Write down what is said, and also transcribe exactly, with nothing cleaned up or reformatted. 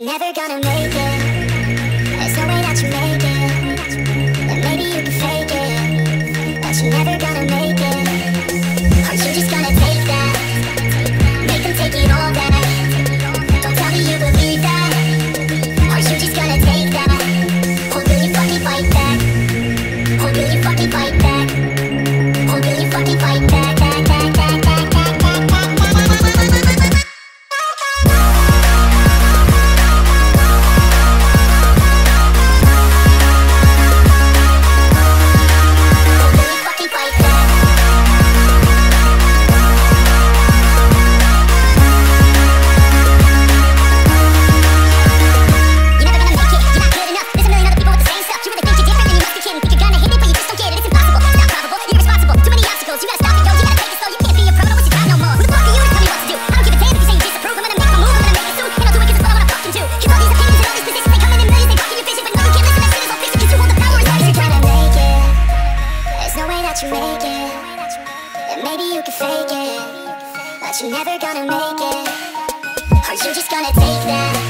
Never gonna make it. There's no way that you make it. And maybe you can fake it, but you're never gonna make it. Are you just gonna take that? Make them take it all back. Don't tell me you believe that. Are you just gonna take that? Or will you fucking fight back? Or will you fucking fight back? Or will you fucking fight back? back, back, back, back, back, back, back. You make it, and maybe you can fake it, but you're never gonna make it. Are you just gonna take that?